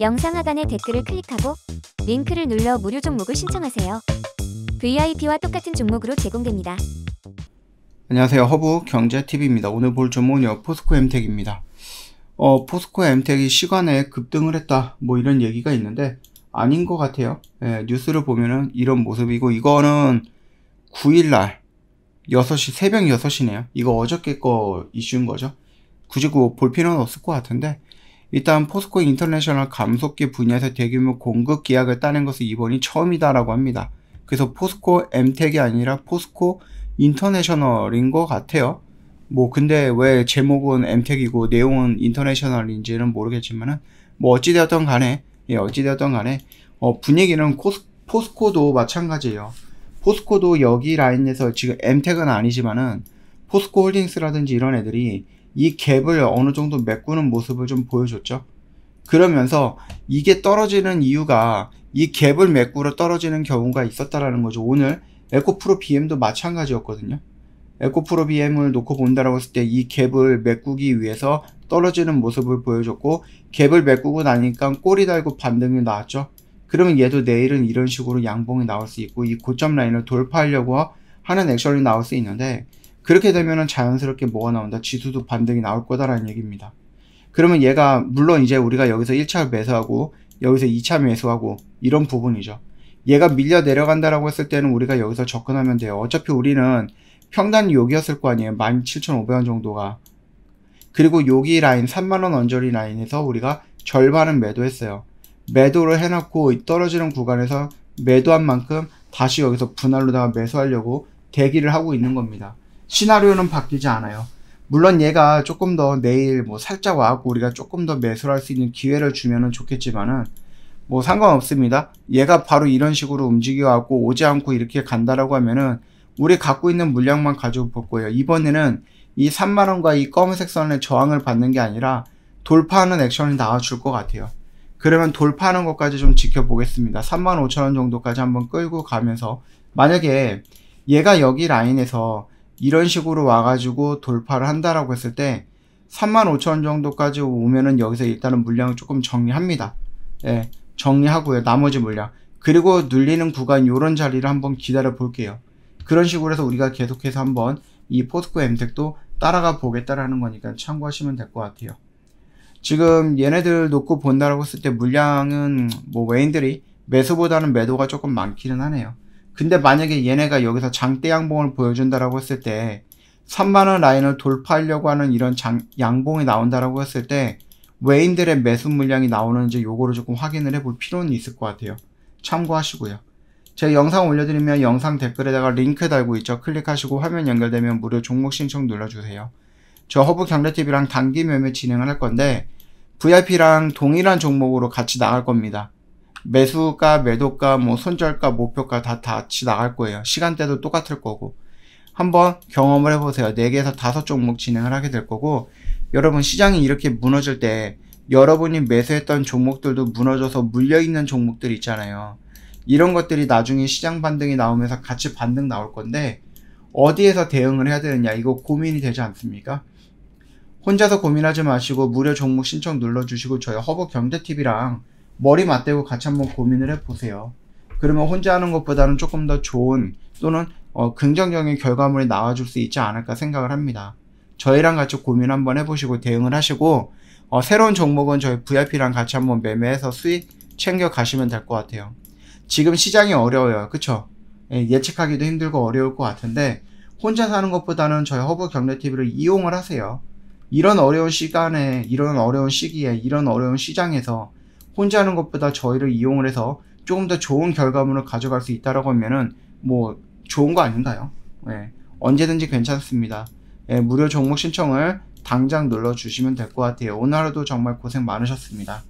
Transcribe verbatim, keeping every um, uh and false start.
영상 하단의 댓글을 클릭하고 링크를 눌러 무료 종목을 신청하세요. 브이아이피와 똑같은 종목으로 제공됩니다. 안녕하세요. 허브 경제티비입니다. 오늘 볼 종목은요, 포스코 엠텍입니다. 어, 포스코 엠텍이 시간에 급등을 했다, 뭐 이런 얘기가 있는데 아닌 것 같아요. 예, 뉴스를 보면은 이런 모습이고, 이거는 구일날 여섯 시, 새벽 여섯 시네요. 이거 어저께 거 이슈인 거죠. 굳이 그거 볼 필요는 없을 것 같은데, 일단 포스코 인터내셔널 감속기 분야에서 대규모 공급 계약을 따낸 것은 이번이 처음이다라고 합니다. 그래서 포스코 엠텍이 아니라 포스코 인터내셔널인 것 같아요. 뭐 근데 왜 제목은 엠텍이고 내용은 인터내셔널인지는 모르겠지만은, 뭐 어찌되었던 간에 예 어찌되었던 간에 어 분위기는 코스, 포스코도 마찬가지예요. 포스코도 여기 라인에서 지금 엠텍은 아니지만은 포스코 홀딩스라든지 이런 애들이 이 갭을 어느 정도 메꾸는 모습을 좀 보여줬죠. 그러면서 이게 떨어지는 이유가 이 갭을 메꾸러 떨어지는 경우가 있었다라는 거죠. 오늘 에코프로 비엠도 마찬가지였거든요. 에코프로 비엠을 놓고 본다라고 했을 때 이 갭을 메꾸기 위해서 떨어지는 모습을 보여줬고, 갭을 메꾸고 나니까 꼬리 달고 반등이 나왔죠. 그러면 얘도 내일은 이런 식으로 양봉이 나올 수 있고, 이 고점 라인을 돌파하려고 하는 액션이 나올 수 있는데, 그렇게 되면은 자연스럽게 뭐가 나온다? 지수도 반등이 나올 거다라는 얘기입니다. 그러면 얘가 물론 이제 우리가 여기서 일 차 매수하고 여기서 이 차 매수하고 이런 부분이죠. 얘가 밀려 내려간다라고 했을 때는 우리가 여기서 접근하면 돼요. 어차피 우리는 평단이 여기였을 거 아니에요. 만 칠천 오백 원 정도가. 그리고 여기 라인 삼만 원 언저리 라인에서 우리가 절반은 매도했어요. 매도를 해놓고 떨어지는 구간에서 매도한 만큼 다시 여기서 분할로다가 매수하려고 대기를 하고 있는 겁니다. 시나리오는 바뀌지 않아요. 물론 얘가 조금 더 내일 뭐 살짝 와갖고 우리가 조금 더 매수를 할 수 있는 기회를 주면은 좋겠지만은 뭐 상관없습니다. 얘가 바로 이런 식으로 움직여갖고 오지 않고 이렇게 간다라고 하면은 우리 갖고 있는 물량만 가지고 볼 거예요. 이번에는 이 삼만 원과 이 검은색 선의 저항을 받는 게 아니라 돌파하는 액션이 나와줄 것 같아요. 그러면 돌파하는 것까지 좀 지켜보겠습니다. 삼만 오천 원 정도까지 한번 끌고 가면서, 만약에 얘가 여기 라인에서 이런 식으로 와가지고 돌파를 한다라고 했을 때 삼만 오천 원 정도까지 오면은 여기서 일단은 물량을 조금 정리합니다. 예, 정리하고요. 나머지 물량. 그리고 눌리는 구간 요런 자리를 한번 기다려 볼게요. 그런 식으로 해서 우리가 계속해서 한번 이 포스코 엠텍도 따라가 보겠다라는 거니까 참고하시면 될 것 같아요. 지금 얘네들 놓고 본다라고 했을 때 물량은 뭐 외인들이 매수보다는 매도가 조금 많기는 하네요. 근데 만약에 얘네가 여기서 장대 양봉을 보여준다라고 했을 때 삼만 원 라인을 돌파하려고 하는 이런 장, 양봉이 나온다라고 했을 때 외인들의 매수 물량이 나오는지 요거를 조금 확인을 해볼 필요는 있을 것 같아요. 참고하시고요. 제가 영상 올려드리면 영상 댓글에다가 링크 달고 있죠. 클릭하시고 화면 연결되면 무료 종목 신청 눌러주세요. 저 허브 경제티비랑 단기 매매 진행을 할 건데 브이아이피랑 동일한 종목으로 같이 나갈 겁니다. 매수가, 매도가, 뭐 손절가, 목표가 다 같이 나갈 거예요. 시간대도 똑같을 거고. 한번 경험을 해보세요. 네 개에서 다섯 종목 진행을 하게 될 거고, 여러분 시장이 이렇게 무너질 때 여러분이 매수했던 종목들도 무너져서 물려있는 종목들 있잖아요. 이런 것들이 나중에 시장 반등이 나오면서 같이 반등 나올 건데 어디에서 대응을 해야 되느냐, 이거 고민이 되지 않습니까? 혼자서 고민하지 마시고 무료 종목 신청 눌러주시고 저희 허브 경제티비랑 머리 맞대고 같이 한번 고민을 해보세요. 그러면 혼자 하는 것보다는 조금 더 좋은 또는 어, 긍정적인 결과물이 나와줄 수 있지 않을까 생각을 합니다. 저희랑 같이 고민 한번 해보시고 대응을 하시고, 어, 새로운 종목은 저희 브이아이피랑 같이 한번 매매해서 수익 챙겨 가시면 될 것 같아요. 지금 시장이 어려워요. 그쵸? 예, 예측하기도 힘들고 어려울 것 같은데 혼자 사는 것보다는 저희 허브 경제티비를 이용을 하세요. 이런 어려운 시간에, 이런 어려운 시기에, 이런 어려운 시장에서 혼자 하는 것보다 저희를 이용을 해서 조금 더 좋은 결과물을 가져갈 수 있다라고 하면은 뭐 좋은 거 아닌가요? 예, 언제든지 괜찮습니다. 예, 무료 종목 신청을 당장 눌러주시면 될 것 같아요. 오늘 하루도 정말 고생 많으셨습니다.